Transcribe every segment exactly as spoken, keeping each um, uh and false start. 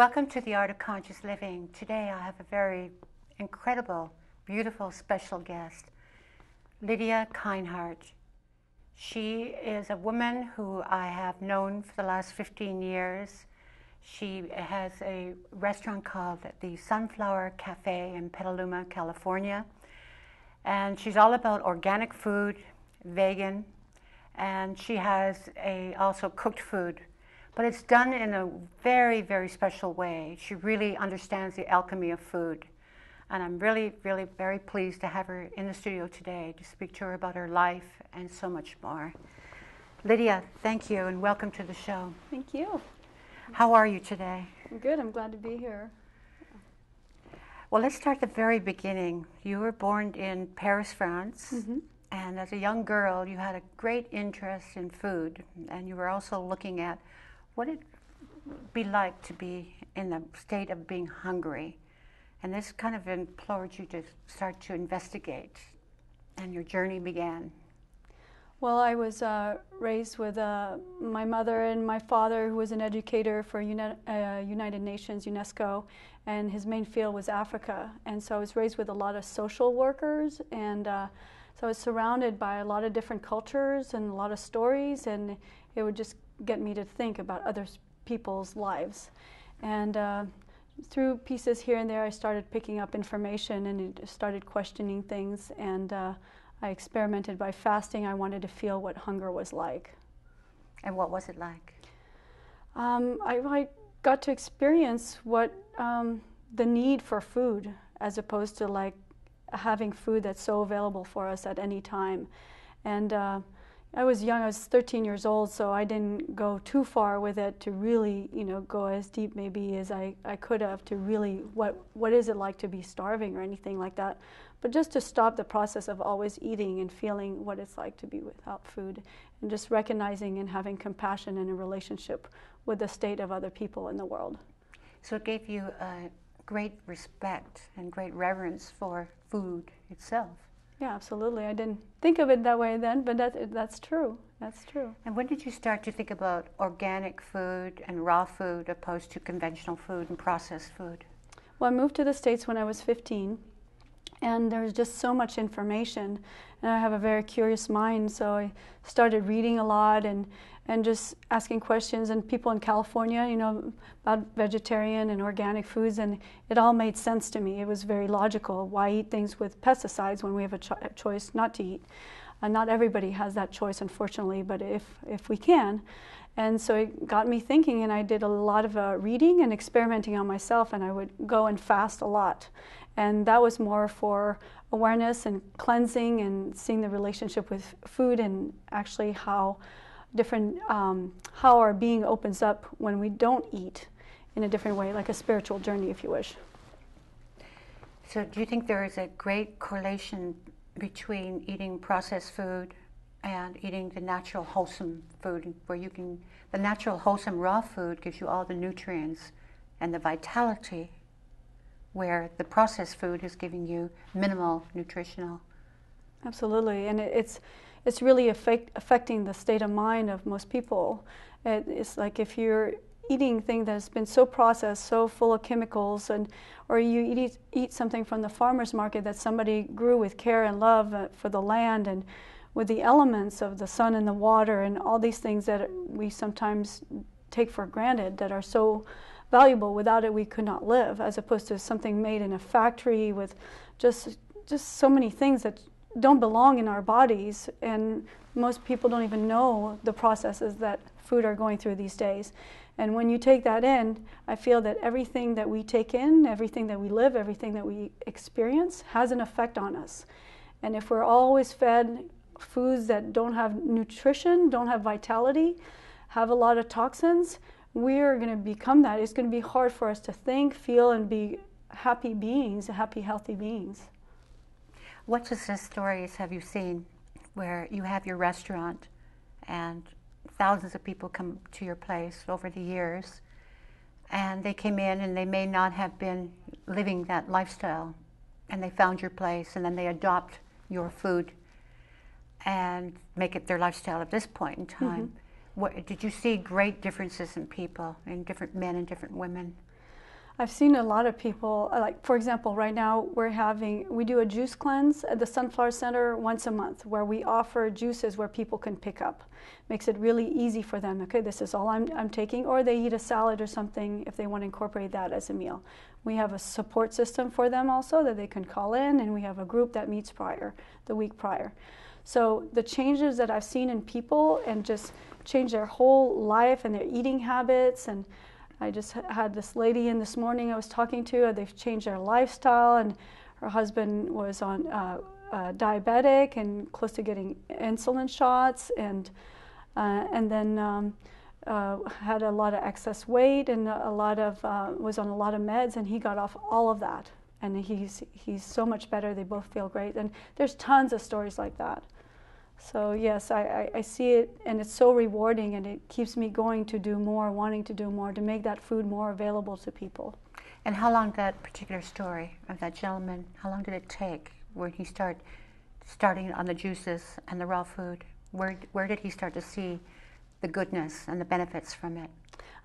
Welcome to the Art of Conscious Living. Today I have a very incredible, beautiful, special guest, Lydia Kindheart. She is a woman who I have known for the last fifteen years. She has a restaurant called the Sunflower Cafe in Petaluma, California. And she's all about organic food, vegan, and she has a, also cooked food. But it's done in a very, very special way. She really understands the alchemy of food. And I'm really, really very pleased to have her in the studio today to speak to her about her life and so much more. Lydia, thank you and welcome to the show. Thank you. How are you today? I'm good. I'm glad to be here. Well, let's start at the very beginning. You were born in Paris, France. Mm-hmm. And as a young girl, you had a great interest in food. And you were also looking at what it would be like to be in the state of being hungry. And this kind of implored you to start to investigate. And your journey began. Well, I was uh, raised with uh, my mother and my father, who was an educator for Uni- uh, United Nations, UNESCO, and his main field was Africa. And so I was raised with a lot of social workers, and uh, so I was surrounded by a lot of different cultures and a lot of stories, and it would just get me to think about other people's lives. And uh, through pieces here and there, I started picking up information and started questioning things. And uh, I experimented by fasting. I wanted to feel what hunger was like. And what was it like? Um, I, I got to experience what um, the need for food, as opposed to like having food that's so available for us at any time. And uh, I was young, I was thirteen years old, so I didn't go too far with it to really, you know, go as deep maybe as I, I could have to really, what what is it like to be starving or anything like that. But just to stop the process of always eating and feeling what it's like to be without food, and just recognizing and having compassion in a relationship with the state of other people in the world. So it gave you a great respect and great reverence for food itself. Yeah, absolutely. I didn't think of it that way then, but that, that's true. That's true. And when did you start to think about organic food and raw food opposed to conventional food and processed food? Well, I moved to the States when I was fifteen, and there was just so much information. And I have a very curious mind, so I started reading a lot and, and just asking questions. And people in California, you know, about vegetarian and organic foods, and it all made sense to me. It was very logical. Why eat things with pesticides when we have a, cho- a choice not to eat? And not everybody has that choice, unfortunately, but if, if we can. And so it got me thinking, and I did a lot of uh, reading and experimenting on myself, and I would go and fast a lot. And that was more for awareness and cleansing and seeing the relationship with food, and actually how different, um, how our being opens up when we don't eat in a different way, like a spiritual journey, if you wish. So do you think there is a great correlation between eating processed food and eating the natural wholesome food, where you can, the natural wholesome raw food gives you all the nutrients and the vitality, where the processed food is giving you minimal nutritional? Absolutely, and it, it's it's really affect, affecting the state of mind of most people. It, it's like if you're eating thing that's been so processed, so full of chemicals, and or you eat eat something from the farmer's market that somebody grew with care and love for the land and with the elements of the sun and the water and all these things that we sometimes take for granted that are so valuable. Without it, we could not live, as opposed to something made in a factory with just just so many things that don't belong in our bodies. And most people don't even know the processes that food are going through these days. And when you take that in, I feel that everything that we take in, everything that we live, everything that we experience has an effect on us. And if we're always fed foods that don't have nutrition, don't have vitality, have a lot of toxins, we're going to become that. It's going to be hard for us to think, feel, and be happy beings, happy, healthy beings. What success stories have you seen where you have your restaurant and thousands of people come to your place over the years, and they came in and they may not have been living that lifestyle, and they found your place, and then they adopt your food and make it their lifestyle at this point in time? Mm-hmm. What, did you see great differences in people, in different men and different women? I've seen a lot of people, like for example, right now we're having, we do a juice cleanse at the Sunflower Center once a month where we offer juices where people can pick up. Makes it really easy for them. Okay, this is all I'm, I'm taking, or they eat a salad or something if they want to incorporate that as a meal. We have a support system for them also that they can call in, and we have a group that meets prior, the week prior. So the changes that I've seen in people and just change their whole life and their eating habits, and I just had this lady in this morning I was talking to. They've changed their lifestyle, and her husband was on uh, uh, diabetic and close to getting insulin shots, and uh, and then um, uh, had a lot of excess weight and a lot of uh, was on a lot of meds, and he got off all of that, and he's he's so much better. They both feel great, and there's tons of stories like that. So yes, I, I, I see it, and it's so rewarding, and it keeps me going to do more, wanting to do more, to make that food more available to people. And how long that particular story of that gentleman, how long did it take when he start starting on the juices and the raw food? Where, where did he start to see the goodness and the benefits from it?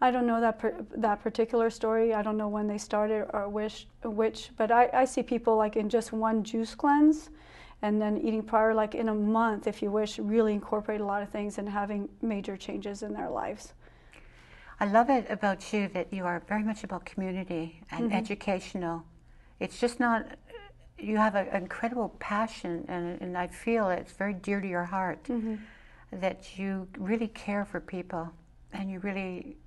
I don't know that, per, that particular story. I don't know when they started or which, which but I, I see people like in just one juice cleanse, and then eating prior, like in a month, if you wish, really incorporate a lot of things and having major changes in their lives. I love it about you that you are very much about community and mm-hmm. educational. It's just not, you have an incredible passion, and, and I feel it's very dear to your heart, mm-hmm. that you really care for people, and you really,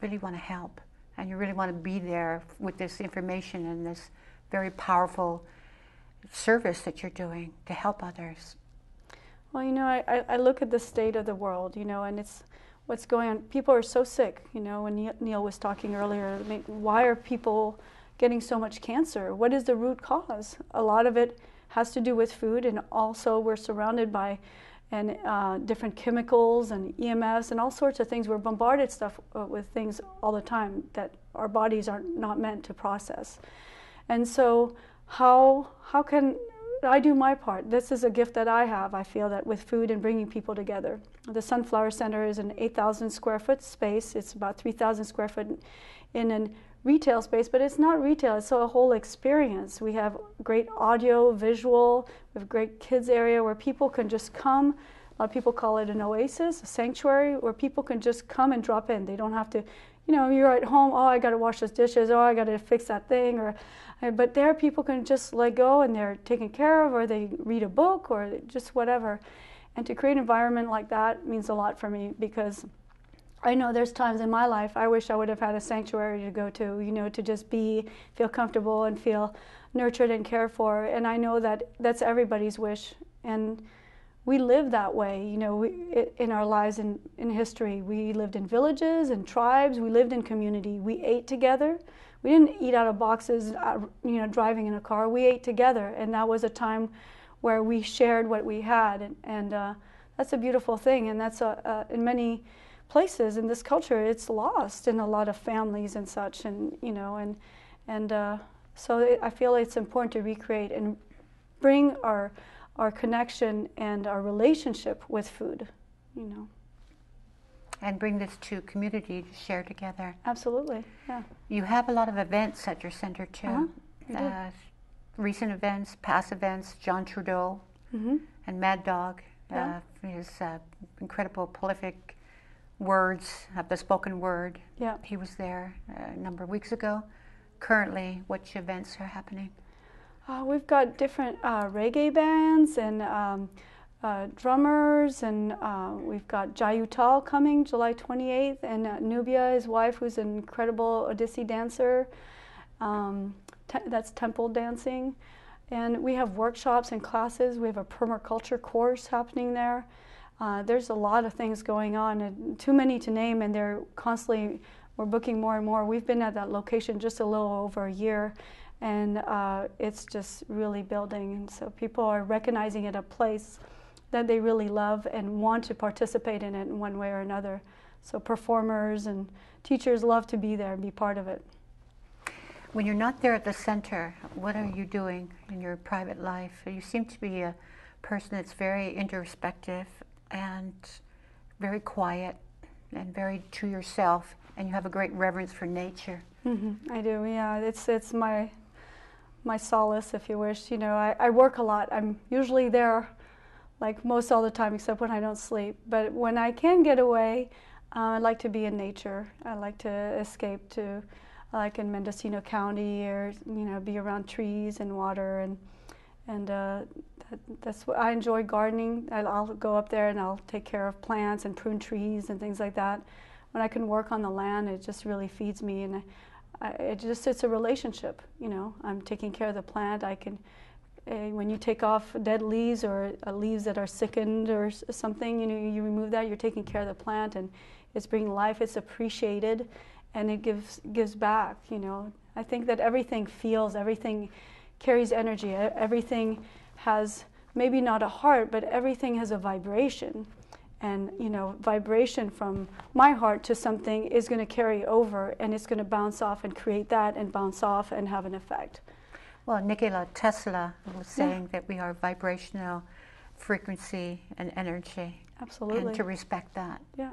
really want to help, and you really want to be there with this information and this very powerful service that you're doing to help others. Well, you know, I, I look at the state of the world, you know, and it's what's going on. People are so sick, you know, when Neil was talking earlier, I mean, why are people getting so much cancer? What is the root cause? A lot of it has to do with food, and also we're surrounded by and uh, different chemicals and E M Fs and all sorts of things. We're bombarded stuff uh, with things all the time that our bodies are not meant to process. And so How, how can I do my part? This is a gift that I have, I feel, that with food and bringing people together. The Sunflower Center is an eight thousand square foot space. It's about three thousand square foot in a retail space, but it's not retail. It's a whole experience. We have great audio, visual. We have a great kids area where people can just come. A lot of people call it an oasis, a sanctuary, where people can just come and drop in. They don't have to, you know, you're at home, oh, I got to wash those dishes, oh, I got to fix that thing, or, but there people can just let go, and they're taken care of, or they read a book, or just whatever. And to create an environment like that means a lot for me, because I know there's times in my life I wish I would have had a sanctuary to go to, you know, to just be, feel comfortable and feel nurtured and cared for. And I know that that's everybody's wish. And we live that way, you know, we, in our lives and in, in history. We lived in villages and tribes. We lived in community. We ate together. We didn't eat out of boxes, you know, driving in a car. We ate together, and that was a time where we shared what we had, and, and uh, that's a beautiful thing. And that's a, uh, in many places in this culture, it's lost in a lot of families and such, and you know, and and uh, so it, I feel it's important to recreate and bring our our connection and our relationship with food, you know. And bring this to community to share together. Absolutely, yeah. You have a lot of events at your center too. Uh-huh. uh, recent events, past events, John Trudeau mm-hmm. and Mad Dog, yeah. uh, his uh, incredible prolific words of the spoken word. Yeah. He was there uh, a number of weeks ago. Currently, which events are happening? Uh, we've got different uh, reggae bands and um, uh, drummers, and uh, we've got Jayutal coming July twenty-eighth, and uh, Nubia, his wife, who's an incredible Odissi dancer. Um, te that's temple dancing. And we have workshops and classes. We have a permaculture course happening there. Uh, there's a lot of things going on, and too many to name, and they're constantly, we're booking more and more. We've been at that location just a little over a year. And uh, it's just really building, and so people are recognizing it a place that they really love and want to participate in it in one way or another. So performers and teachers love to be there and be part of it. When you're not there at the center, what are you doing in your private life? You seem to be a person that's very introspective and very quiet and very to yourself, and you have a great reverence for nature. Mm-hmm. I do, yeah. It's it's my my solace, if you wish. You know, I, I work a lot. I'm usually there, like most all the time, except when I don't sleep. But when I can get away, uh, I like to be in nature. I like to escape to, like in Mendocino County, or you know, be around trees and water, and and uh, that, that's what I enjoy. Gardening. I'll, I'll go up there and I'll take care of plants and prune trees and things like that. When I can work on the land, it just really feeds me, and I, I, it just—it's a relationship, you know. I'm taking care of the plant. I can, uh, when you take off dead leaves or uh, leaves that are sickened or s something, you know, you, you remove that. You're taking care of the plant, and it's bringing life. It's appreciated, and it gives gives back, you know. I think that everything feels, everything carries energy, everything has maybe not a heart, but everything has a vibration. And, you know, vibration from my heart to something is going to carry over, and it's going to bounce off and create that and bounce off and have an effect. Well, Nikola Tesla was saying yeah. that we are vibrational frequency and energy. Absolutely. And to respect that. Yeah.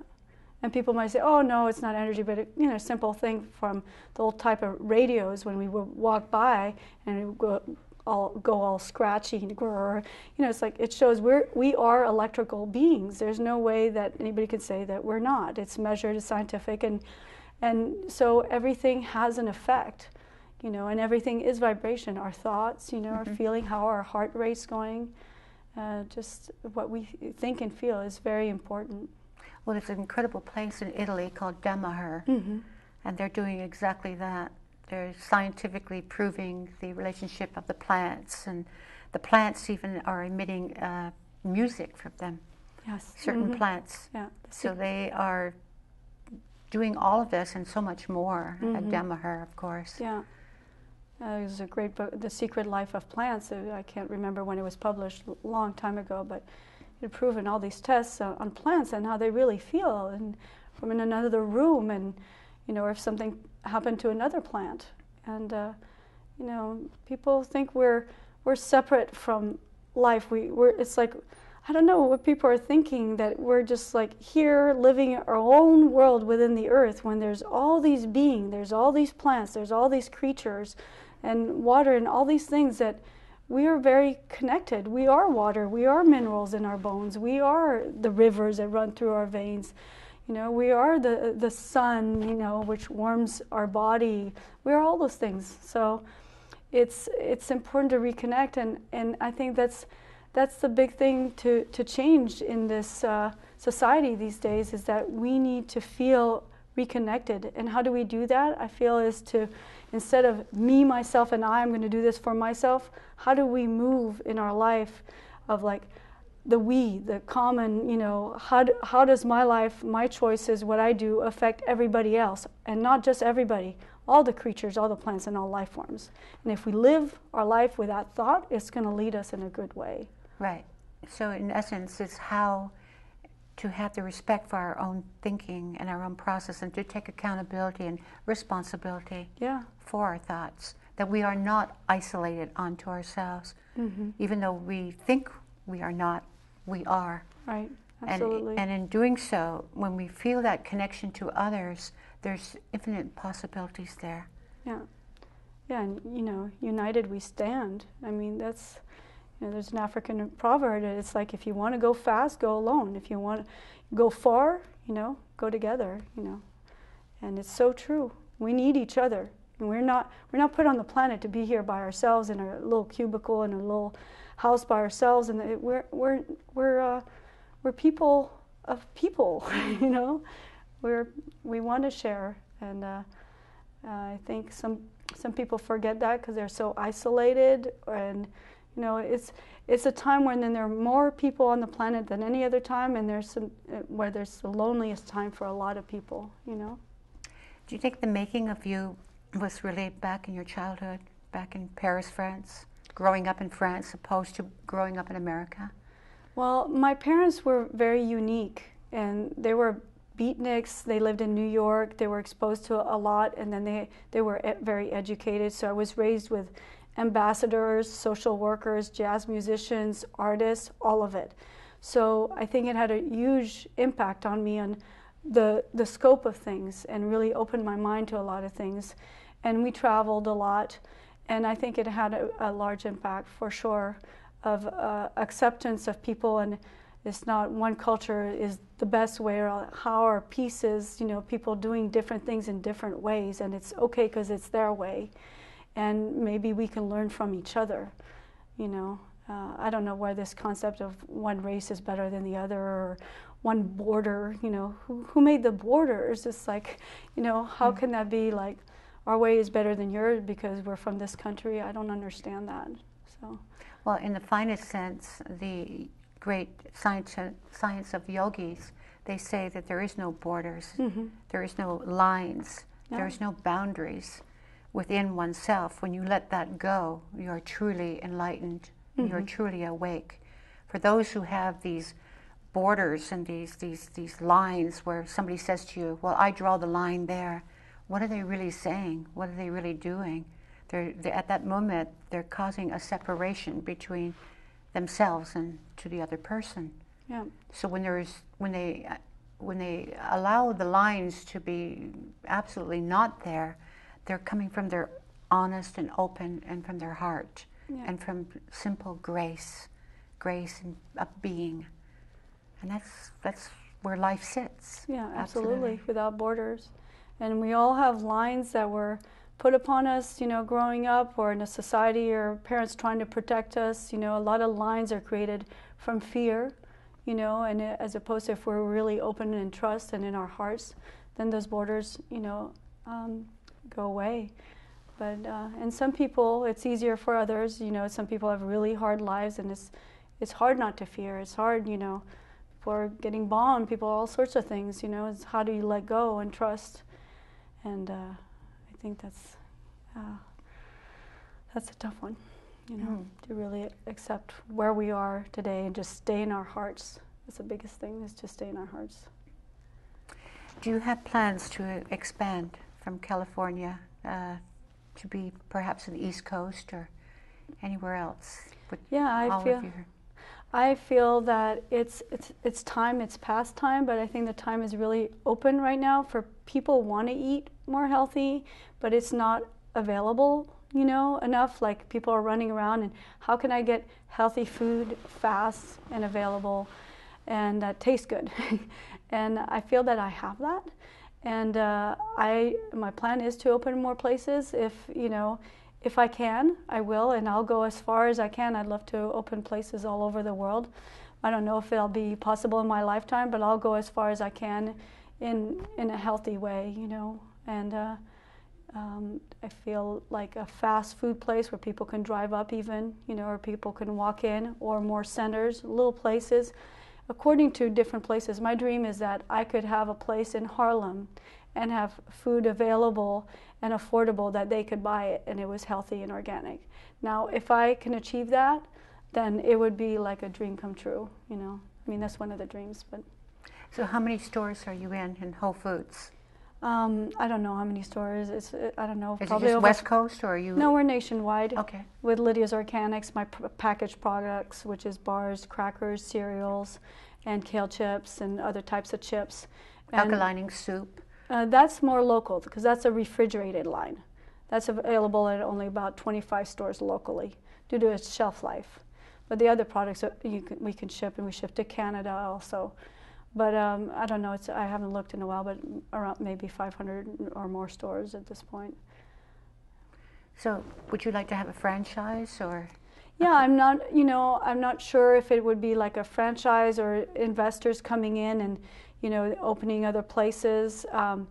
And people might say, oh, no, it's not energy, but, it, you know, simple thing from the old type of radios when we would walk by and it would go all go all scratchy and grrr. You know, it's like it shows we're we are electrical beings. There's no way that anybody could say that we're not. It's measured, it's scientific, and and so everything has an effect, you know, and everything is vibration. Our thoughts, you know, mm-hmm. our feeling, how our heart rate's going, uh, just what we think and feel is very important. Well, there's an incredible place in Italy called Demaher, mm-hmm. and they're doing exactly that. They're scientifically proving the relationship of the plants, and the plants even are emitting uh, music from them. Yes, certain mm-hmm. plants. Yeah. So they are doing all of this and so much more. Mm-hmm. At Demaher, of course. Yeah, uh, there's a great book, "The Secret Life of Plants." I can't remember when it was published, a long time ago, but it had proven all these tests on plants and how they really feel, and from in another room, and you know, or if something happened to another plant. And uh, you know, people think we're we're separate from life. We we're it's like, I don't know what people are thinking, that we're just like here living our own world within the earth, when there's all these beings, there's all these plants, there's all these creatures and water and all these things, that we are very connected. We are water, we are minerals in our bones, we are the rivers that run through our veins. You know, we are the the sun, you know, which warms our body. We are all those things. So it's it's important to reconnect, and, and I think that's that's the big thing to, to change in this uh, society these days, is that we need to feel reconnected. And how do we do that? I feel is to, instead of me, myself, and I, I'm going to do this for myself, how do we move in our life of like, the we, the common, you know, how, do, how does my life, my choices, what I do affect everybody else? And not just everybody, all the creatures, all the plants, and all life forms. And if we live our life with that thought, it's going to lead us in a good way. Right. So in essence, it's how to have the respect for our own thinking and our own process, and to take accountability and responsibility yeah. for our thoughts, that we are not isolated onto ourselves, mm-hmm. even though we think we are not. We are. Right, absolutely. And, and in doing so, when we feel that connection to others, there's infinite possibilities there. Yeah. Yeah, and, you know, united we stand. I mean, that's, you know, there's an African proverb. It's like, if you want to go fast, go alone. If you want to go far, you know, go together, you know. And it's so true. We need each other. And we're not, we're not put on the planet to be here by ourselves in our little cubicle and a little house by ourselves, and it, we're we're we're uh, we're people of people, you know. We're we want to share, and uh, uh, I think some some people forget that because they're so isolated, and you know, it's it's a time when then there are more people on the planet than any other time, and there's some uh, where there's the loneliest time for a lot of people, you know. Do you think the making of you was really back in your childhood, back in Paris, France? Growing up in France opposed to growing up in America? Well, my parents were very unique, and they were beatniks. They lived in New York. They were exposed to a lot, and then they, they were very educated. So I was raised with ambassadors, social workers, jazz musicians, artists, all of it. So I think it had a huge impact on me, on the, the scope of things, and really opened my mind to a lot of things. and we traveled a lot, and I think it had a, a large impact for sure of uh, acceptance of people, and it's not one culture is the best way, or how are pieces, you know, people doing different things in different ways, and it's okay because it's their way, and maybe we can learn from each other, you know. Uh, I don't know why this concept of one race is better than the other, or one border, you know, who, who made the borders? It's like, you know, how mm. can that be like, our way is better than yours because we're from this country? I don't understand that, so. Well, in the finest sense, the great science, science of yogis, they say that there is no borders, mm-hmm. there is no lines, yeah. there is no boundaries within oneself. When you let that go, you are truly enlightened. Mm-hmm. You're truly awake. For those who have these borders and these, these, these lines where somebody says to you, well, I draw the line there, what are they really saying? What are they really doing? They're, they're, at that moment, they're causing a separation between themselves and to the other person. Yeah. So when, there is, when, they, when they allow the lines to be absolutely not there, they're coming from their honest and open and from their heart. Yeah. And from simple grace, grace and a being, and that's that's where life sits. Yeah, absolutely. absolutely, without borders, and we all have lines that were put upon us, you know, growing up, or in a society, or parents trying to protect us. You know, a lot of lines are created from fear, you know, and as opposed to if we're really open and trust and in our hearts, then those borders, you know, um, go away. But, uh, and some people, it's easier for others, you know, some people have really hard lives, and it's, it's hard not to fear, it's hard, you know, for getting bombed, people, all sorts of things, you know, it's how do you let go and trust, and uh, I think that's, uh, that's a tough one, you know, mm. to really accept where we are today and just stay in our hearts. That's the biggest thing, is to stay in our hearts. Do you have plans to expand from California? Uh, to be perhaps in the East Coast or anywhere else? With yeah, I feel, your... I feel that it's, it's, it's time, it's past time, but I think the time is really open right now for people want to eat more healthy, but it's not available, you know, enough. Like people are running around and how can I get healthy food fast and available and that tastes good? And I feel that I have that. And uh, I, my plan is to open more places. If you know, if I can, I will, and I'll go as far as I can. I'd love to open places all over the world. I don't know if it'll be possible in my lifetime, but I'll go as far as I can, in in a healthy way, you know. And uh, um, I feel like a fast food place where people can drive up, even you know, or people can walk in, or more centers, little places. According to different places, my dream is that I could have a place in Harlem and have food available and affordable that they could buy it and it was healthy and organic. Now, if I can achieve that, then it would be like a dream come true, you know. I mean, that's one of the dreams, but. So how many stores are you in, in Whole Foods? Um, I don't know how many stores. It's, I don't know. Is probably it just over West Coast, or are you? No, we're nationwide. Okay. With Lydia's Organics, my p packaged products, which is bars, crackers, cereals, and kale chips, and other types of chips. And, alkalining soup. Uh, that's more local, because that's a refrigerated line. That's available at only about twenty-five stores locally, due to its shelf life. But the other products are, you can, we can ship, and we ship to Canada also. But um, I don't know, it's, I haven't looked in a while, but around maybe five hundred or more stores at this point. So would you like to have a franchise or? Yeah, I'm not, you know, I'm not sure if it would be like a franchise or investors coming in and, you know, opening other places. Um,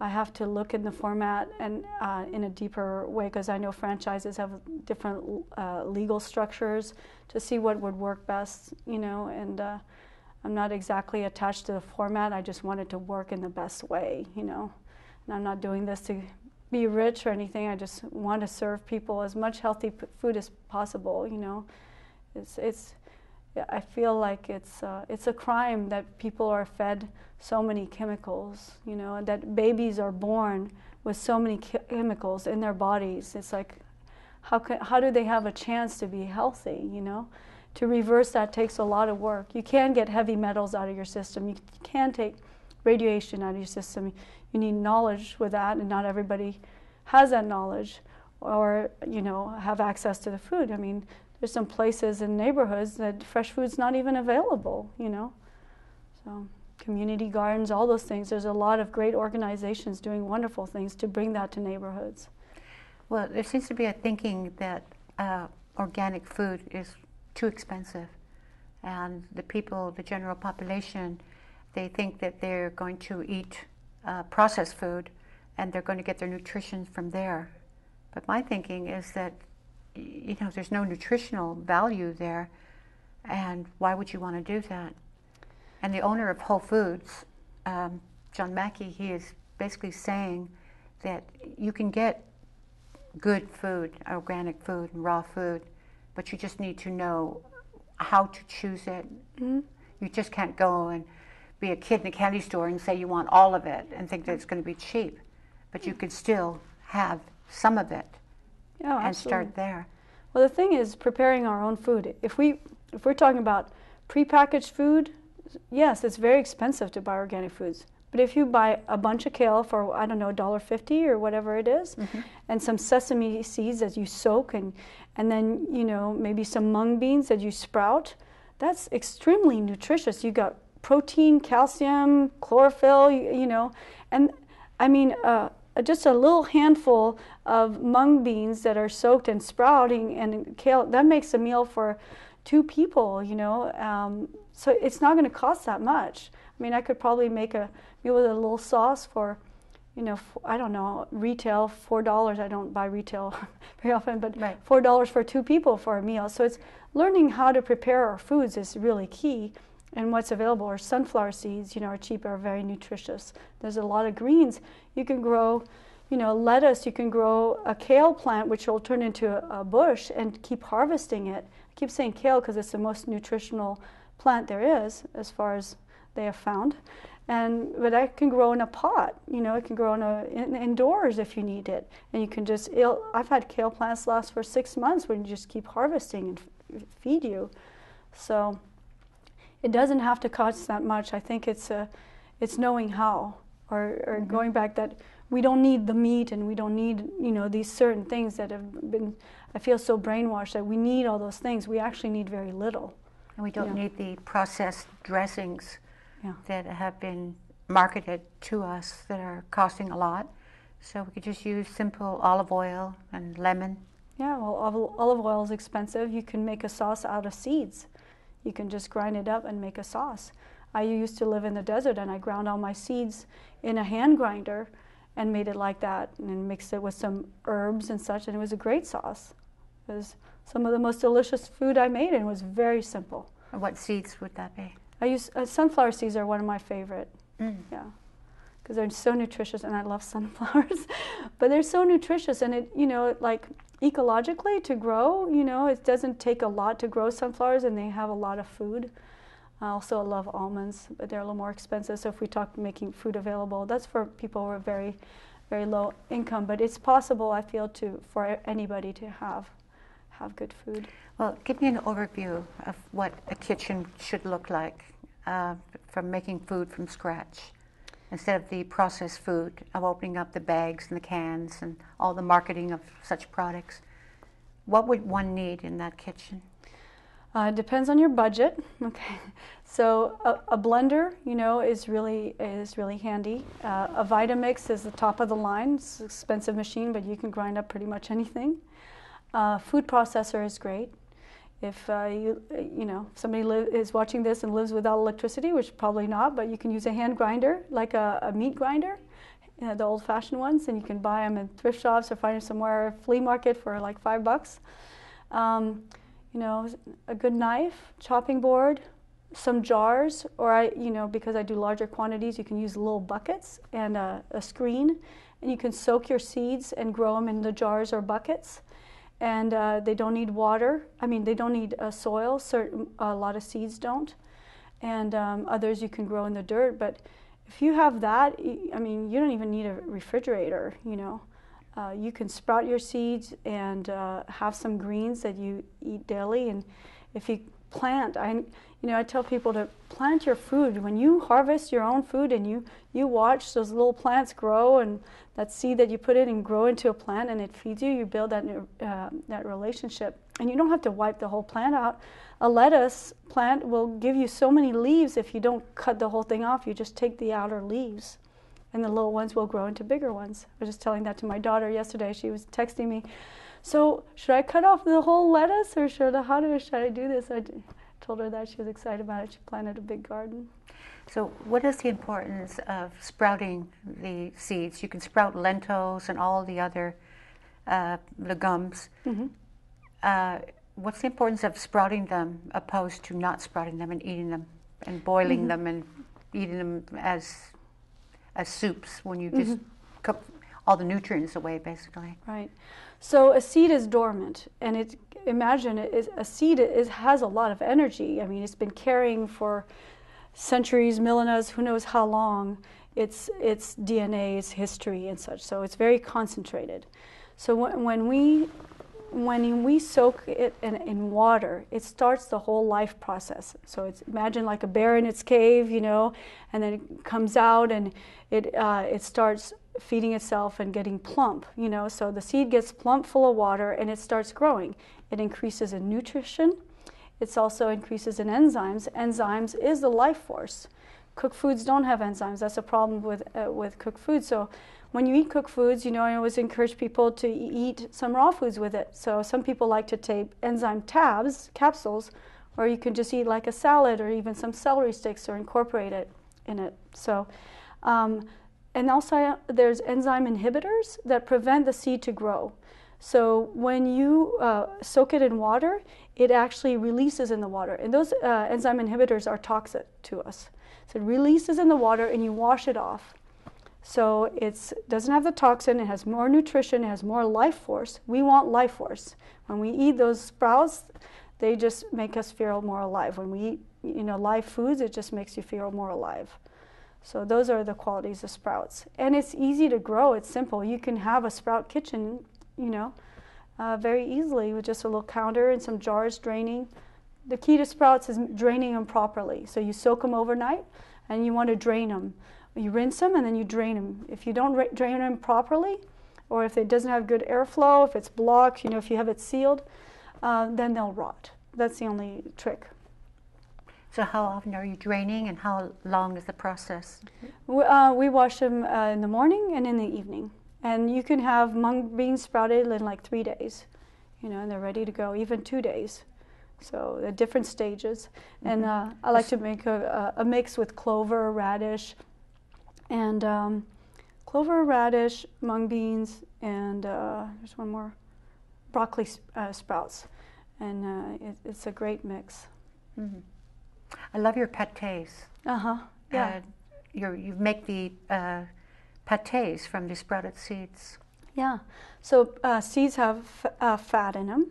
I have to look in the format and uh, in a deeper way, because I know franchises have different uh, legal structures to see what would work best, you know, and uh, I'm not exactly attached to the format. I just want it to work in the best way, you know. And I'm not doing this to be rich or anything. I just want to serve people as much healthy p food as possible, you know. It's, it's, I feel like it's, uh, it's a crime that people are fed so many chemicals, you know, and that babies are born with so many chemicals in their bodies. It's like, how can, how do they have a chance to be healthy, you know? To reverse that takes a lot of work. You can get heavy metals out of your system. You can take radiation out of your system. You need knowledge with that, and not everybody has that knowledge or, you know, have access to the food. I mean, there's some places in neighborhoods that fresh food's not even available, you know. So community gardens, all those things. There's a lot of great organizations doing wonderful things to bring that to neighborhoods. Well, there seems to be a thinking that uh, organic food is too expensive. And the people, the general population, they think that they're going to eat uh, processed food and they're going to get their nutrition from there. But my thinking is that, you know, there's no nutritional value there, and why would you want to do that? And the owner of Whole Foods, um, John Mackey, he is basically saying that you can get good food, organic food, and raw food, but you just need to know how to choose it. Mm-hmm. You just can't go and be a kid in a candy store and say you want all of it and think that it's going to be cheap, but you could still have some of it. Oh, and start there. Well, the thing is preparing our own food. If, we, if we're talking about prepackaged food, yes, it's very expensive to buy organic foods. But if you buy a bunch of kale for, I don't know, a dollar fifty or whatever it is, mm-hmm. and some sesame seeds that you soak, and, and then, you know, maybe some mung beans that you sprout, that's extremely nutritious. You got protein, calcium, chlorophyll, you, you know. And, I mean, uh, just a little handful of mung beans that are soaked and sprouting and kale, that makes a meal for two people, you know. Um, so it's not going to cost that much. I mean, I could probably make a meal with a little sauce for, you know, I don't know, retail, four dollars. I don't buy retail very often, but right. four dollars for two people for a meal. So it's learning how to prepare our foods is really key. And what's available are sunflower seeds, you know, are cheap, are very nutritious. There's a lot of greens. You can grow, you know, lettuce. You can grow a kale plant, which will turn into a, a bush, and keep harvesting it. I keep saying kale because it's the most nutritional plant there is, as far as they have found. And but I can grow in a pot. You know, it can grow in a in, indoors if you need it. And you can just. It'll, I've had kale plants last for six months when you just keep harvesting and f feed you. So. It doesn't have to cost that much. I think it's a, it's knowing how, or, or mm-hmm. going back that we don't need the meat and we don't need, you know, these certain things that have been. I feel so brainwashed that we need all those things. We actually need very little. And we don't you know? need the processed dressings yeah. that have been marketed to us that are costing a lot. So we could just use simple olive oil and lemon. Yeah, well, olive oil is expensive. You can make a sauce out of seeds. You can just grind it up and make a sauce. I used to live in the desert, and I ground all my seeds in a hand grinder and made it like that, and then mixed it with some herbs and such, and it was a great sauce. It was some of the most delicious food I made, and it was very simple. And what seeds would that be? I use, uh, sunflower seeds are one of my favorite, mm. yeah, because they're so nutritious, and I love sunflowers. But they're so nutritious, and it, you know, like, ecologically to grow, you know, it doesn't take a lot to grow sunflowers, and they have a lot of food. I also love almonds, but they're a little more expensive. So if we talk making food available, that's for people who are very, very low income. But it's possible, I feel, to for anybody to have, have good food. Well, give me an overview of what a kitchen should look like uh, from making food from scratch. Instead of the processed food, of opening up the bags and the cans and all the marketing of such products, what would one need in that kitchen? Uh, depends on your budget. Okay, so a, a blender, you know, is really is really handy. Uh, a Vitamix is the top of the line. It's an expensive machine, but you can grind up pretty much anything. Uh, food processor is great. If uh, you, you know, somebody li is watching this and lives without electricity, which probably not, but you can use a hand grinder, like a, a meat grinder, you know, the old-fashioned ones, and you can buy them in thrift shops or find them somewhere, flea market for like five bucks. Um, you know, a good knife, chopping board, some jars, or I, you know, because I do larger quantities, you can use little buckets and a, a screen, and you can soak your seeds and grow them in the jars or buckets. And uh, they don't need water. I mean, they don't need uh, soil. Certain, a lot of seeds don't. And um, others you can grow in the dirt. But if you have that, I mean, you don't even need a refrigerator, you know. Uh, you can sprout your seeds and uh, have some greens that you eat daily. And if you plant, I, You know, I tell people to plant your food. When you harvest your own food and you, you watch those little plants grow, and that seed that you put in and grow into a plant and it feeds you, you build that, uh, that relationship. And you don't have to wipe the whole plant out. A lettuce plant will give you so many leaves if you don't cut the whole thing off. You just take the outer leaves, and the little ones will grow into bigger ones. I was just telling that to my daughter yesterday. She was texting me, so should I cut off the whole lettuce, or should I, how do, should I do this? I told her that. She was excited about it. She planted a big garden. So what is the importance of sprouting the seeds? You can sprout lentils and all the other uh, legumes. Mm-hmm. uh, what's the importance of sprouting them opposed to not sprouting them and eating them and boiling mm-hmm. them and eating them as... as soups, when you just mm-hmm. cook all the nutrients away, basically. Right. So a seed is dormant, and it imagine it is, a seed is, has a lot of energy. I mean, it's been carrying for centuries, millennia, who knows how long, its its D N A, its history, and such. So it's very concentrated. So when, when we when we soak it in, in water, it starts the whole life process. So it's, imagine like a bear in its cave, you know, and then it comes out and it, uh, it starts feeding itself and getting plump, you know. So the seed gets plump, full of water, and it starts growing. It increases in nutrition. It also increases in enzymes. Enzymes is the life force. Cooked foods don't have enzymes. That's a problem with, uh, with cooked foods. So when you eat cooked foods, you know, I always encourage people to eat some raw foods with it. So some people like to take enzyme tabs, capsules, or you can just eat like a salad or even some celery sticks or incorporate it in it. So, um, and also there's enzyme inhibitors that prevent the seed to grow. So when you uh, soak it in water, it actually releases in the water. And those uh, enzyme inhibitors are toxic to us. So it releases in the water and you wash it off. So it doesn't have the toxin, it has more nutrition, it has more life force. We want life force. When we eat those sprouts, they just make us feel more alive. When we eat, you know, live foods, it just makes you feel more alive. So those are the qualities of sprouts. And it's easy to grow, it's simple. You can have a sprout kitchen, you know, uh, very easily with just a little counter and some jars draining. The key to sprouts is draining them properly. So you soak them overnight and you want to drain them. You rinse them and then you drain them. If you don't drain them properly, or if it doesn't have good airflow, if it's blocked, you know, if you have it sealed, uh, then they'll rot. That's the only trick. So how often are you draining, and how long is the process? We, uh, we wash them uh, in the morning and in the evening. And you can have mung beans sprouted in like three days, you know, and they're ready to go, even two days. So at different stages. Mm-hmm. And uh, I like to make a, a mix with clover, radish, and um, clover, radish, mung beans, and uh, there's one more, broccoli uh, sprouts. And uh, it, it's a great mix. Mm-hmm. I love your pâtés. Uh-huh, yeah. Uh, you're, you make the uh, pâtés from the sprouted seeds. Yeah, so uh, seeds have f uh, fat in them.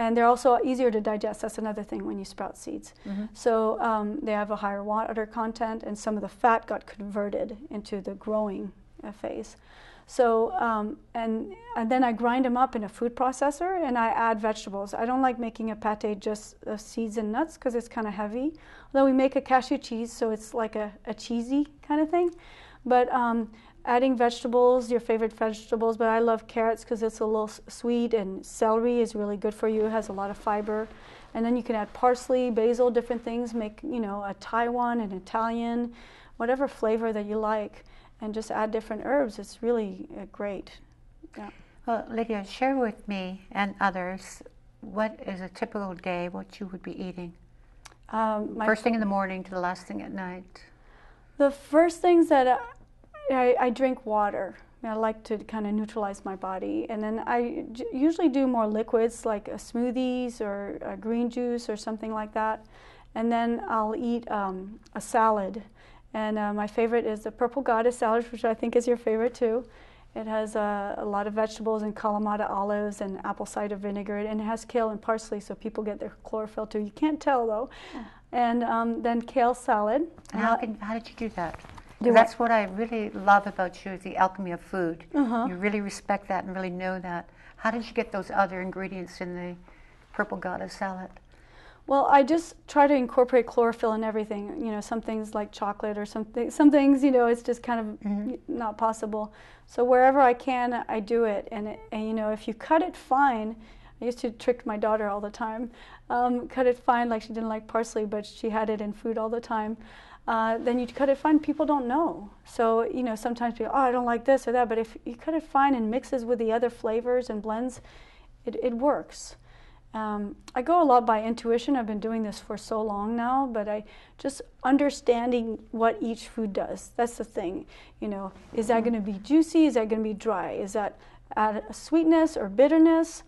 And they're also easier to digest. That's another thing when you sprout seeds. Mm-hmm. So um, they have a higher water content, and some of the fat got converted into the growing uh, phase. So, um, and, and then I grind them up in a food processor, and I add vegetables. I don't like making a pâté just of seeds and nuts because it's kind of heavy. Although we make a cashew cheese, so it's like a, a cheesy kind of thing. But um, adding vegetables, your favorite vegetables, but I love carrots because it's a little sweet, and celery is really good for you. It has a lot of fiber. And then you can add parsley, basil, different things. Make, you know, a Taiwan, an Italian, whatever flavor that you like, and just add different herbs. It's really uh, great. Yeah. Well, Lydia, share with me and others, what is a typical day, what you would be eating? Um, my first thing in the morning to the last thing at night. The first things that I, I, I drink water. I like to kind of neutralize my body. And then I j usually do more liquids like uh, smoothies or uh, green juice or something like that. And then I'll eat um, a salad. And uh, my favorite is the Purple Goddess salad, which I think is your favorite too. It has uh, a lot of vegetables and Kalamata olives and apple cider vinegar. And it has kale and parsley, so people get their chlorophyll too. You can't tell though. Yeah. And um, then kale salad. And how, can, how did you do that? Do that's what? what I really love about you, is the alchemy of food. Uh-huh. You really respect that and really know that. How did you get those other ingredients in the Purple Goddess salad? Well, I just try to incorporate chlorophyll in everything. You know, some things like chocolate or something. Some things, you know, it's just kind of mm-hmm. not possible. So wherever I can, I do it. And, it, and you know, if you cut it fine, I used to trick my daughter all the time. Um, cut it fine, like she didn't like parsley, but she had it in food all the time. Uh, then you cut it fine, people don't know. So, you know, sometimes people, oh, I don't like this or that. But if you cut it fine and mixes with the other flavors and blends, it, it works. Um, I go a lot by intuition. I've been doing this for so long now, but I just understanding what each food does. That's the thing, you know. Is that going to be juicy? Is that going to be dry? Is that add a sweetness or bitterness?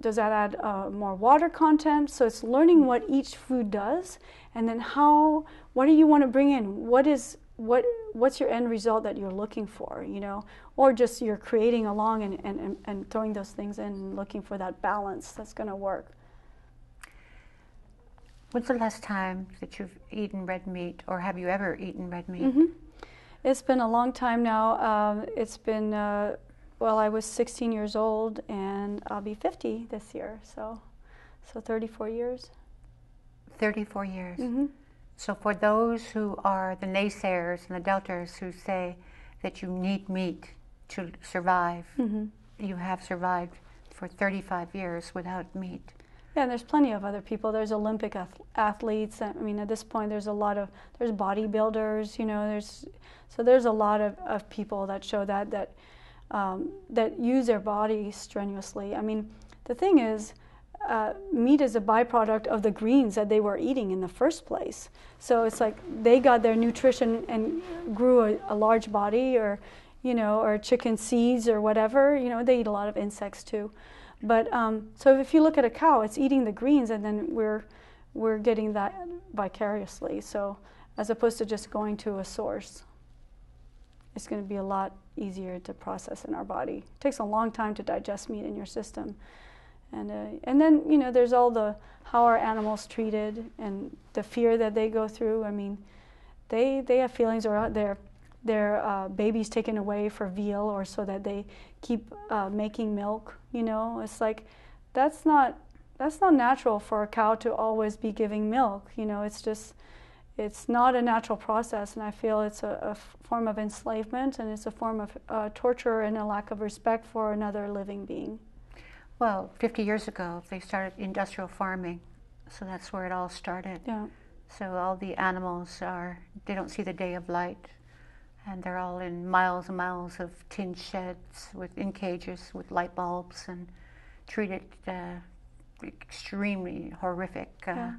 Does that add uh, more water content? So it's learning what each food does, and then how. What do you want to bring in? What is what? What's your end result that you're looking for? You know, or just you're creating along and, and, and throwing those things in and looking for that balance that's going to work. When's the last time that you've eaten red meat, or have you ever eaten red meat? Mm-hmm. It's been a long time now. Um, it's been, uh, well, I was sixteen years old, and I'll be fifty this year, so so thirty-four years. thirty-four years. Mm-hmm. So for those who are the naysayers and the doubters who say that you need meat to survive, mm-hmm. you have survived for thirty-five years without meat. Yeah, and there's plenty of other people. There's Olympic ath athletes. I mean, at this point, there's a lot of, there's bodybuilders, you know, there's, so there's a lot of, of people that show that, that, um, that use their body strenuously. I mean, the thing is, Uh, meat is a byproduct of the greens that they were eating in the first place. So it's like they got their nutrition and grew a, a large body, or, you know, or chicken seeds or whatever. You know, they eat a lot of insects too. But um, so if you look at a cow, it's eating the greens, and then we're we're getting that vicariously. So as opposed to just going to a source, it's going to be a lot easier to process in our body. It takes a long time to digest meat in your system. And, uh, and then, you know, there's all the how are animals treated and the fear that they go through. I mean, they, they have feelings, or their, their uh, babies taken away for veal, or so that they keep uh, making milk, you know. It's like that's not, that's not natural for a cow to always be giving milk, you know. It's just, it's not a natural process, and I feel it's a, a form of enslavement, and it's a form of uh, torture and a lack of respect for another living being. Well, fifty years ago, they started industrial farming, so that's where it all started. Yeah. So all the animals are, they don't see the day of light, and they're all in miles and miles of tin sheds with in cages with light bulbs, and treated uh, extremely horrific uh, yeah.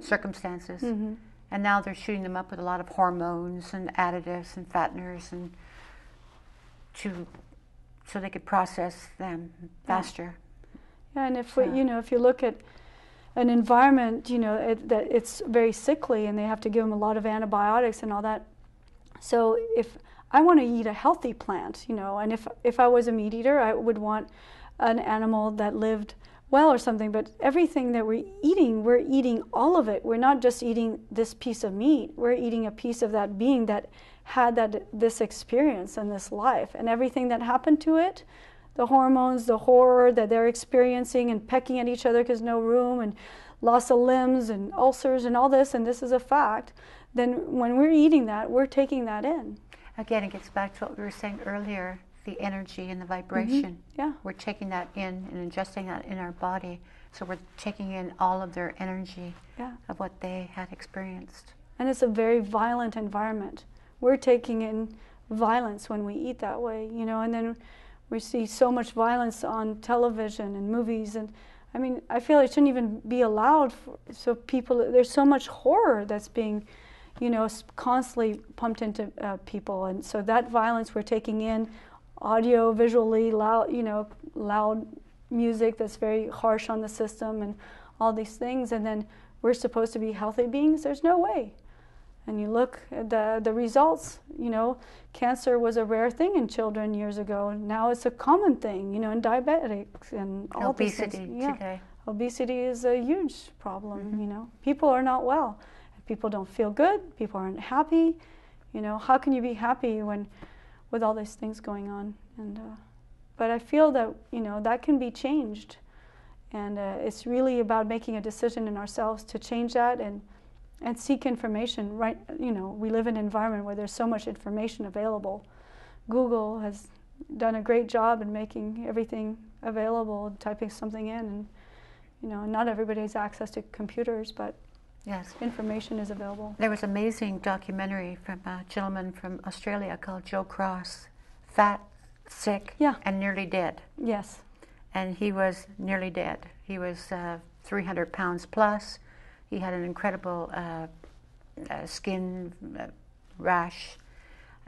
circumstances. Mm-hmm. And now they're shooting them up with a lot of hormones and additives and fatteners, and to so they could process them faster. Yeah. And if we, you know, if you look at an environment, you know, it, that it's very sickly, and they have to give them a lot of antibiotics and all that. So if I want to eat a healthy plant, you know, and if if I was a meat eater, I would want an animal that lived well or something. But everything that we're eating, we're eating all of it. We're not just eating this piece of meat. We're eating a piece of that being that had that this experience and this life, and everything that happened to it. The hormones, the horror that they're experiencing, and pecking at each other because no room, and loss of limbs, and ulcers, and all this, and this is a fact, then when we're eating that, we're taking that in. Again, it gets back to what we were saying earlier, the energy and the vibration. Mm-hmm. Yeah. We're taking that in and ingesting that in our body, so we're taking in all of their energy yeah. of what they had experienced. And it's a very violent environment. We're taking in violence when we eat that way, you know, and then we see so much violence on television and movies, and I mean, I feel it shouldn't even be allowed. For, so people, there's so much horror that's being, you know, constantly pumped into uh, people, and so that violence we're taking in, audio, visually, loud, you know, loud music that's very harsh on the system, and all these things, and then we're supposed to be healthy beings. There's no way. And you look at the, the results, you know, cancer was a rare thing in children years ago, and now it's a common thing, you know, in diabetics and all these things. Obesity today. Obesity is a huge problem, mm-hmm. you know. People are not well. People don't feel good. People aren't happy. You know, how can you be happy when, with all these things going on? And, uh, but I feel that, you know, that can be changed. And uh, it's really about making a decision in ourselves to change that and, and seek information. Right, you know, we live in an environment where there's so much information available. Google has done a great job in making everything available, typing something in. And, you know, not everybody has access to computers, but yes, information is available. There was an amazing documentary from a gentleman from Australia called Joe Cross, Fat, Sick, yeah. and Nearly Dead. Yes. And he was nearly dead. He was uh, three hundred pounds plus. He had an incredible uh, uh, skin uh, rash.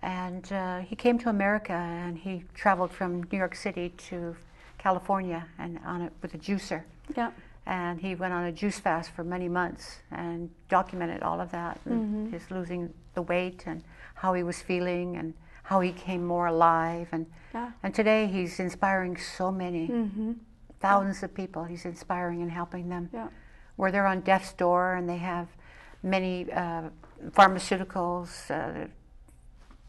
And uh, he came to America, and he traveled from New York City to California and on a, with a juicer. Yeah. And he went on a juice fast for many months and documented all of that, and mm-hmm. his losing the weight and how he was feeling and how he came more alive, and yeah. and today he's inspiring so many, mm-hmm. thousands yeah. of people. He's inspiring and helping them, yeah. where they're on death's door and they have many uh, pharmaceuticals, uh,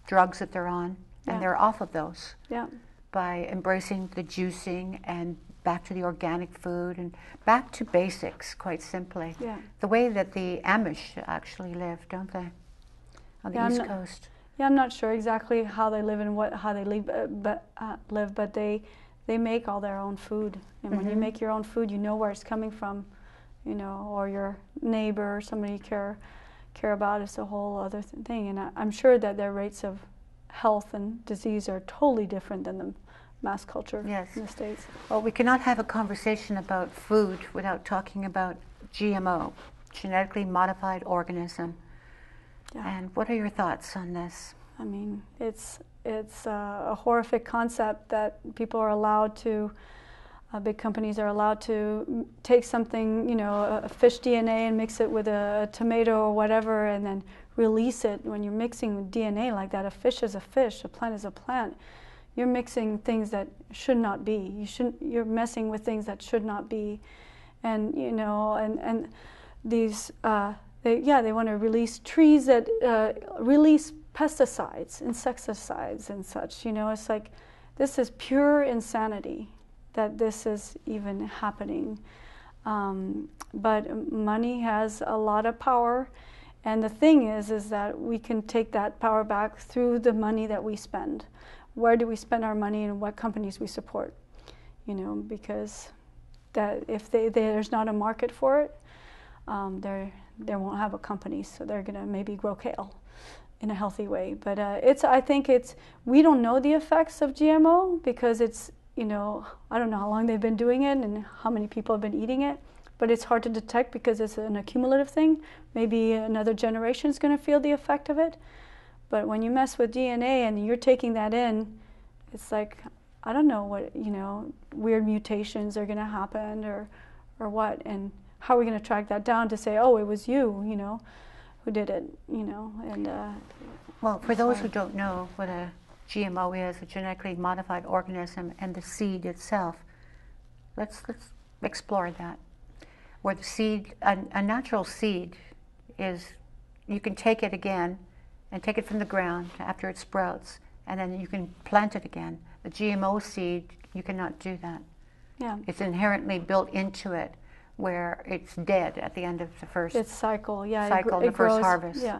drugs that they're on, and yeah. they're off of those yeah. by embracing the juicing and back to the organic food and back to basics, quite simply. Yeah. The way that the Amish actually live, don't they, on the yeah, East I'm Coast? Yeah, I'm not sure exactly how they live and what how they live, uh, but uh, live, but they they make all their own food. And mm-hmm. when you make your own food, you know where it's coming from, you know, or your neighbor or somebody you care care about. It's a whole other th thing. And I, I'm sure that their rates of health and disease are totally different than the mass culture yes. in the States. Well, we cannot have a conversation about food without talking about G M O, genetically modified organism. Yeah. And what are your thoughts on this? I mean, it's it's uh, a horrific concept that people are allowed to, uh, big companies are allowed to take something, you know, a fish D N A and mix it with a tomato or whatever, and then release it. When you're mixing D N A like that, a fish is a fish, a plant is a plant. You're mixing things that should not be. You shouldn't. You're messing with things that should not be, and you know, and and these. Uh, They, yeah, they want to release trees that uh, release pesticides, insecticides and such. You know, it's like, this is pure insanity that this is even happening. Um, but money has a lot of power. And the thing is, is that we can take that power back through the money that we spend. Where do we spend our money and what companies we support? You know, because that if they, they, there's not a market for it, um, they're... they won't have a company, so they're going to maybe grow kale in a healthy way. But uh, it's, I think it's, we don't know the effects of G M O because it's, you know, I don't know how long they've been doing it and how many people have been eating it, but it's hard to detect because it's an accumulative thing. Maybe another generation is going to feel the effect of it. But when you mess with D N A and you're taking that in, it's like, I don't know what, you know, weird mutations are going to happen or, or what. And how are we going to track that down to say, oh, it was you, you know, who did it, you know? And uh, well, for those who don't know what a G M O is, a genetically modified organism, and the seed itself, let's let's explore that. Where the seed, a, a natural seed, is you can take it again, and take it from the ground after it sprouts, and then you can plant it again. The G M O seed, you cannot do that. Yeah, it's inherently built into it, where it's dead at the end of the first its cycle, yeah, cycle, it, it the grows, first harvest. Yeah.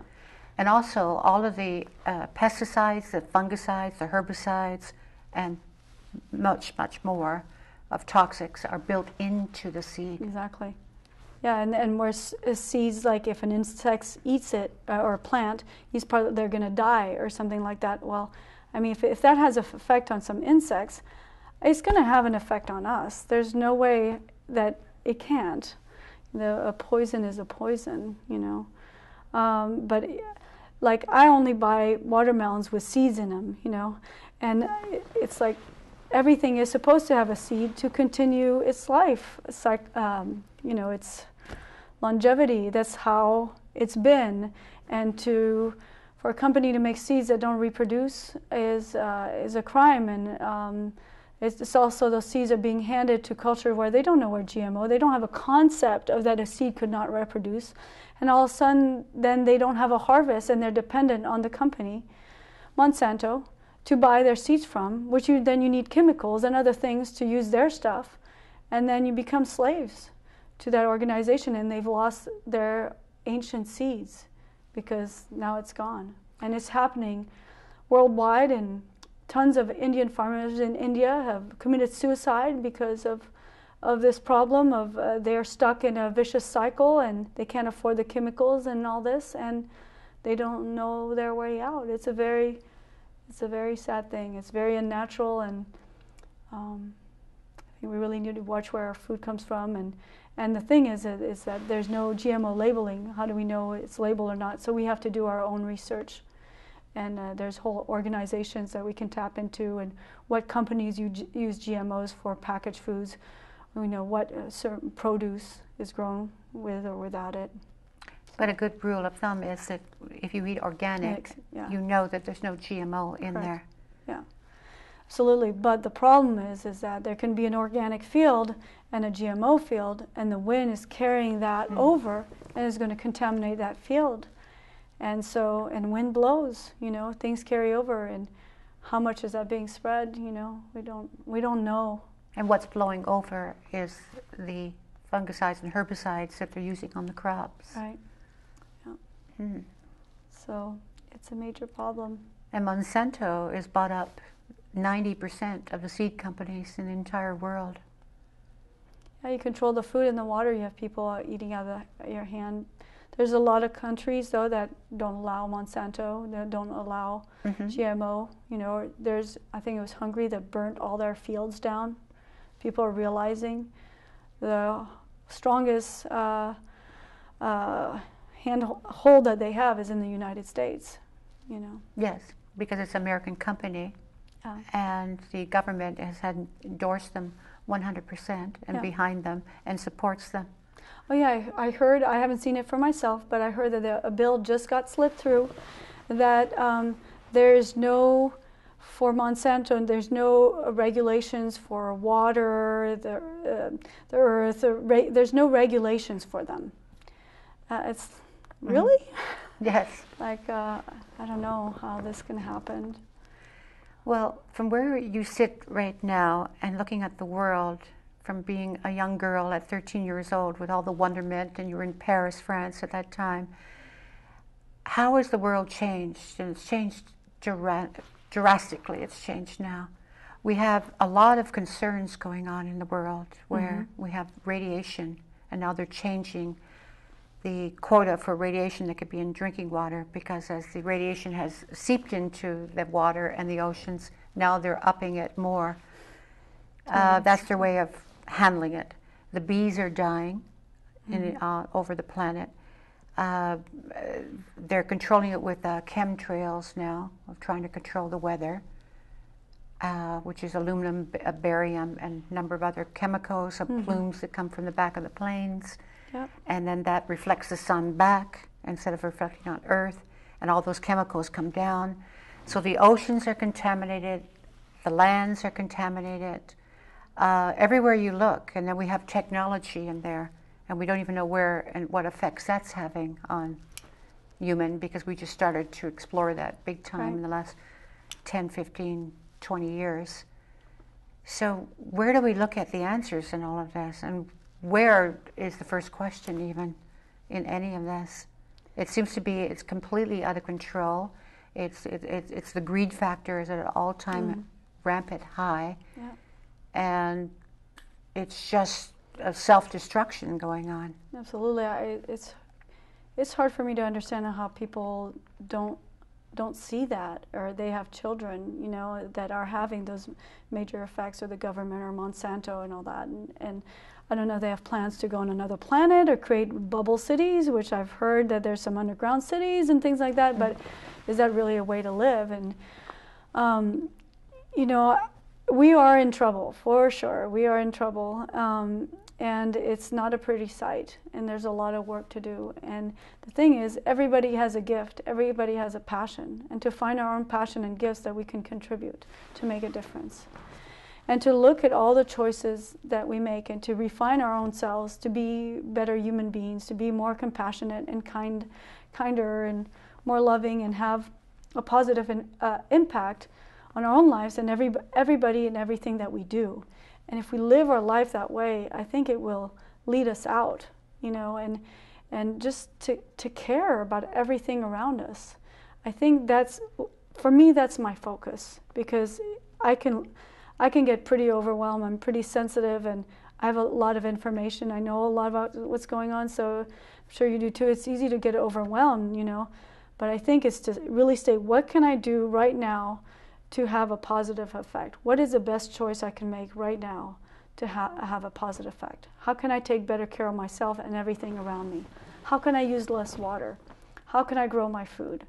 And also all of the uh, pesticides, the fungicides, the herbicides, and much, much more of toxics are built into the seed. Exactly. Yeah, and, and where seeds, like if an insect eats it, uh, or a plant, he's probably, they're going to die or something like that. Well, I mean, if, if that has an effect on some insects, it's going to have an effect on us. There's no way that it can't. The, a poison is a poison, you know. Um, but like I only buy watermelons with seeds in them, you know. And it's like everything is supposed to have a seed to continue its life. It's like, um, you know, its longevity. That's how it's been. And to for a company to make seeds that don't reproduce is uh, is a crime. And um, it's also those seeds are being handed to culture where they don't know where G M O, they don't have a concept of that a seed could not reproduce. And all of a sudden, then they don't have a harvest and they're dependent on the company, Monsanto, to buy their seeds from, which you, then you need chemicals and other things to use their stuff. and then you become slaves to that organization, and they've lost their ancient seeds because now it's gone. And it's happening worldwide, and tons of Indian farmers in India have committed suicide because of of this problem of uh, they're stuck in a vicious cycle, and they can't afford the chemicals and all this, and they don't know their way out. It's a very, it's a very sad thing. It's very unnatural, and um, I think we really need to watch where our food comes from. And, and the thing is, is that there's no G M O labeling. How do we know it's labeled or not? So we have to do our own research. And uh, there's whole organizations that we can tap into, and what companies you use G M Os for packaged foods. We know what uh, certain produce is grown with or without it. But a good rule of thumb is that if you eat organic, yeah. you know that there's no G M O in Correct. There. Yeah, absolutely. But the problem is, is that there can be an organic field and a G M O field, and the wind is carrying that mm. over and is going to contaminate that field. And so, and wind blows, you know, things carry over, and how much is that being spread, you know, we don't, we don't know. And what's blowing over is the fungicides and herbicides that they're using on the crops. Right, yeah. Hmm. So, it's a major problem. And Monsanto has bought up ninety percent of the seed companies in the entire world. Yeah, you control the food and the water, you have people eating out of the, your hand. There's a lot of countries, though, that don't allow Monsanto, that don't allow mm-hmm. G M O. You know, there's, I think it was Hungary that burnt all their fields down. People are realizing the strongest uh, uh, handhold that they have is in the United States, you know. Yes, because it's an American company, uh, and the government has had endorsed them one hundred percent and yeah. behind them and supports them. Oh yeah, I, I heard, I haven't seen it for myself, but I heard that the, a bill just got slipped through that um, there's no, for Monsanto, there's no uh, regulations for water, the, uh, the earth, the ra there's no regulations for them. Uh, it's, mm-hmm. really? Yes. Like, uh, I don't know how this can happen. Well, from where you sit right now and looking at the world, from being a young girl at thirteen years old with all the wonderment, and you were in Paris, France at that time. How has the world changed? And it's changed drastically, it's changed now. We have a lot of concerns going on in the world where mm-hmm. we have radiation, and now they're changing the quota for radiation that could be in drinking water, because as the radiation has seeped into the water and the oceans, now they're upping it more. Uh, that's their way of handling it. The bees are dying in, mm-hmm. uh, over the planet. Uh, they're controlling it with uh, chemtrails now, of trying to control the weather, uh, which is aluminum, uh, barium, and a number of other chemicals, uh, mm-hmm. plumes that come from the back of the planes. Yep. And then that reflects the sun back instead of reflecting on Earth, and all those chemicals come down. So the oceans are contaminated, the lands are contaminated, Uh, everywhere you look, and then we have technology in there, and we don't even know where and what effects that's having on human, because we just started to explore that big time right. in the last ten, fifteen, twenty years. So where do we look at the answers in all of this, and where is the first question even in any of this? It seems to be it's completely out of control. It's, it, it, it's the greed factor is at an all-time mm. rampant high. Yeah. And it's just a self-destruction going on. Absolutely, I, it's it's hard for me to understand how people don't don't see that, or they have children, you know, that are having those major effects, or the government, or Monsanto, and all that. And, and I don't know, they have plans to go on another planet or create bubble cities, which I've heard that there's some underground cities and things like that. Mm-hmm. But is that really a way to live? And um, you know. We are in trouble, for sure. We are in trouble, um, and it's not a pretty sight, and there's a lot of work to do. And the thing is, everybody has a gift, everybody has a passion, and to find our own passion and gifts that we can contribute to make a difference. And to look at all the choices that we make, and to refine our own selves, to be better human beings, to be more compassionate and kind, kinder and more loving, and have a positive in, uh, impact on our own lives and every, everybody and everything that we do. And if we live our life that way, I think it will lead us out, you know, and and just to, to care about everything around us. I think that's, for me, that's my focus, because I can, I can get pretty overwhelmed. I'm pretty sensitive, and I have a lot of information. I know a lot about what's going on, so I'm sure you do too. It's easy to get overwhelmed, you know, but I think it's to really say, what can I do right now to have a positive effect? What is the best choice I can make right now to ha have a positive effect? How can I take better care of myself and everything around me? How can I use less water? How can I grow my food?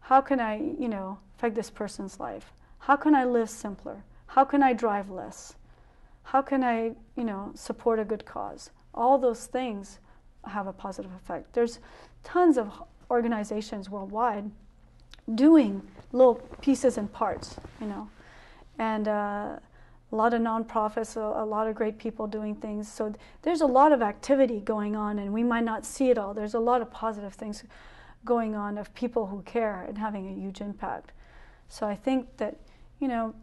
How can I, you know, affect this person's life? How can I live simpler? How can I drive less? How can I, you know, support a good cause? All those things have a positive effect. There's tons of organizations worldwide doing little pieces and parts, you know, and uh, a lot of nonprofits, a, a lot of great people doing things. So there's a lot of activity going on, and we might not see it all. There's a lot of positive things going on of people who care and having a huge impact. So I think that, you know,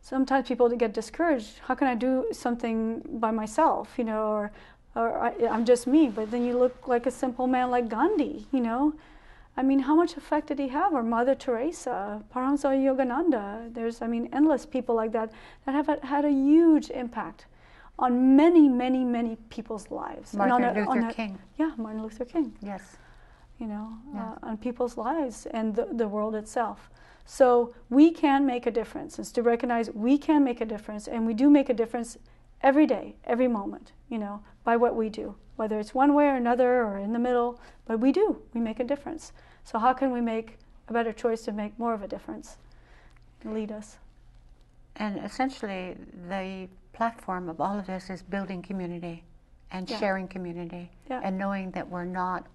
sometimes people get discouraged. How can I do something by myself, you know, or, or I, I'm just me? But then you look like a simple man like Gandhi, you know. I mean, how much effect did he have? Or Mother Teresa, Paramahansa Yogananda. There's, I mean, endless people like that that have had a huge impact on many, many, many people's lives. Martin and on Luther a, on King. A, yeah, Martin Luther King. Yes. You know, yes. Uh, on people's lives and the, the world itself. So we can make a difference. It's to recognize we can make a difference, and we do make a difference every day, every moment, you know, by what we do. Whether it's one way or another or in the middle, but we do, we make a difference. So how can we make a better choice to make more of a difference and lead us? And essentially, the platform of all of this is building community and yeah. sharing community yeah. and knowing that we're not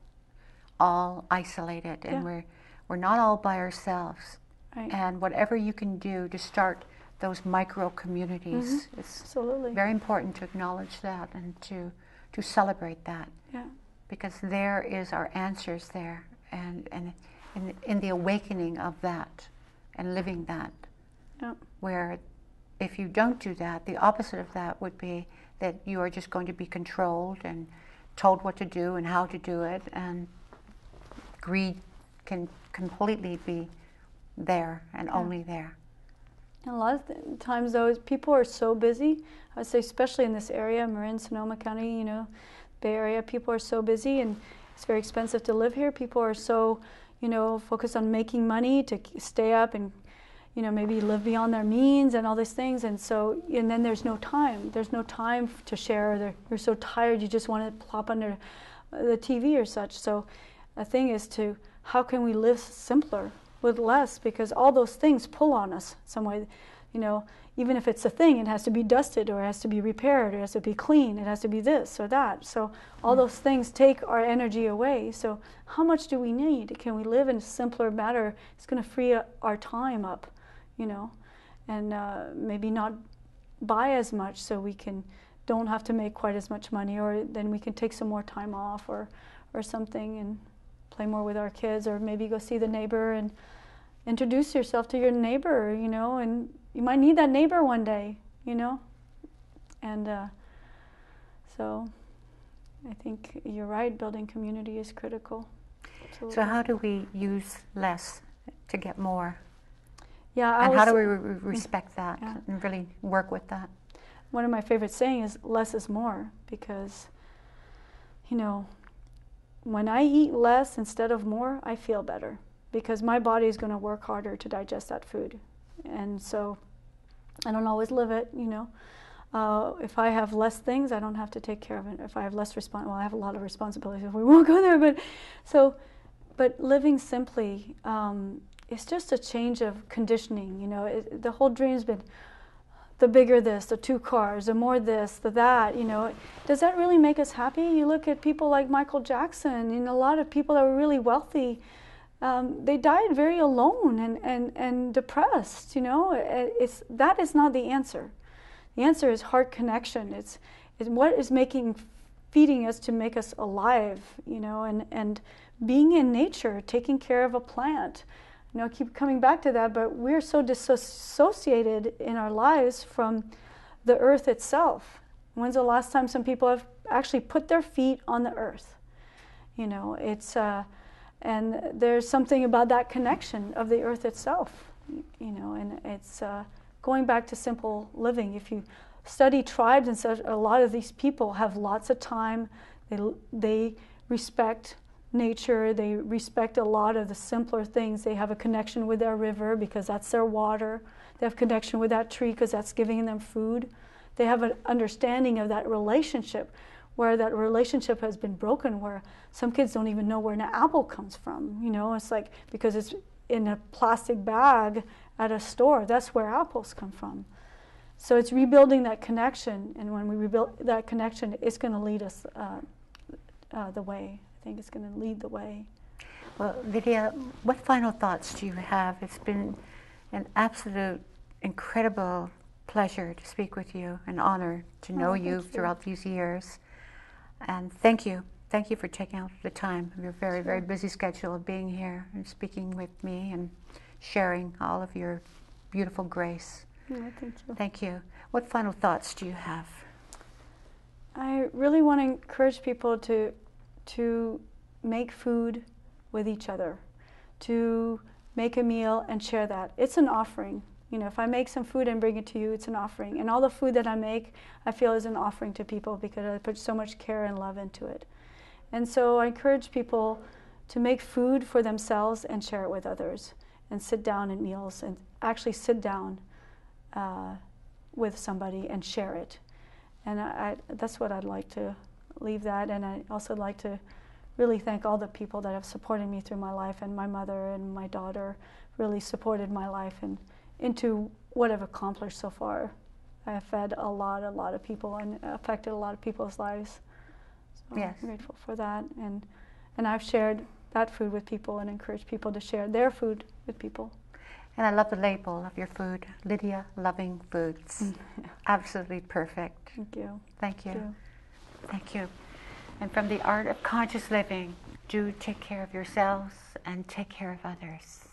all isolated and yeah. we're, we're not all by ourselves. Right. And whatever you can do to start those micro communities, mm-hmm. it's Absolutely. very important to acknowledge that and to to celebrate that, yeah. because there is our answers there, and and in, in the awakening of that and living that, yeah. where if you don't do that, the opposite of that would be that you are just going to be controlled and told what to do and how to do it, and greed can completely be there and yeah. only there. And a lot of th times, though, people are so busy. I would say, especially in this area, Marin, Sonoma County, you know, Bay Area, people are so busy, and it's very expensive to live here. People are so, you know, focused on making money to stay up and, you know, maybe live beyond their means and all these things. And so, and then there's no time. There's no time to share. They're, you're so tired, you just want to plop under the T V or such. So the thing is to, how can we live simpler? With less, because all those things pull on us some way, you know, even if it's a thing, it has to be dusted, or it has to be repaired, or it has to be clean, it has to be this or that. So all those things take our energy away. So how much do we need? Can we live in a simpler matter? It's going to free our time up, you know, and uh, maybe not buy as much, so we can don't have to make quite as much money, or then we can take some more time off, or or something, and play more with our kids, or maybe go see the neighbor and introduce yourself to your neighbor, you know, and you might need that neighbor one day, you know, and uh, so I think you're right, building community is critical. Absolutely. So how do we use less to get more? Yeah, I and how do we re respect that yeah. and really work with that? One of my favorite sayings is less is more, because, you know, when I eat less instead of more, I feel better, because my body is going to work harder to digest that food. And so I don't always live it, you know. Uh, if I have less things, I don't have to take care of it. If I have less respons- well, I have a lot of responsibilities, if we won't go there, but so, but living simply, um, it's just a change of conditioning, you know. It, the whole dream's been the bigger this, the two cars, the more this, the that, you know. Does that really make us happy? You look at people like Michael Jackson, and a lot of people that were really wealthy, um, they died very alone and, and, and depressed, you know. It's, that is not the answer. The answer is heart connection. It's, it's what is making, feeding us to make us alive, you know, and, and being in nature, taking care of a plant. You know, I keep coming back to that, but we're so disassociated in our lives from the earth itself. When's the last time some people have actually put their feet on the earth? You know, it's, uh, and there's something about that connection of the earth itself, you know, and it's uh, going back to simple living. If you study tribes and such, a lot of these people have lots of time. They, they respect nature. They respect a lot of the simpler things. They have a connection with their river because that's their water. They have connection with that tree because that's giving them food. They have an understanding of that relationship, where that relationship has been broken, where some kids don't even know where an apple comes from. You know, it's like, because it's in a plastic bag at a store, that's where apples come from. So it's rebuilding that connection, and when we rebuild that connection, it's going to lead us uh, uh, the way. I think it's going to lead the way. Well, Lydia, what final thoughts do you have? It's been an absolute incredible pleasure to speak with you, an honor to know oh, you, you throughout these years. And thank you. Thank you for taking out the time of your very, sure. very busy schedule of being here and speaking with me and sharing all of your beautiful grace. Yeah, thank you. Thank you. What final thoughts do you have? I really want to encourage people to to make food with each other, to make a meal and share that. It's an offering. You know, if I make some food and bring it to you, it's an offering. And all the food that I make, I feel is an offering to people because I put so much care and love into it. And so I encourage people to make food for themselves and share it with others, and sit down at meals and actually sit down uh, with somebody and share it. And I, I, that's what I'd like to leave that. And I also like to really thank all the people that have supported me through my life, and my mother and my daughter really supported my life and into what I've accomplished so far. I've fed a lot, a lot of people and affected a lot of people's lives. So yes. I'm grateful for that. And, and I've shared that food with people and encouraged people to share their food with people. And I love the label of your food, Lydia Loving Foods. Absolutely perfect. Thank you. Thank you. Thank you. Thank you. And from the Art of Conscious Living, do take care of yourselves and take care of others.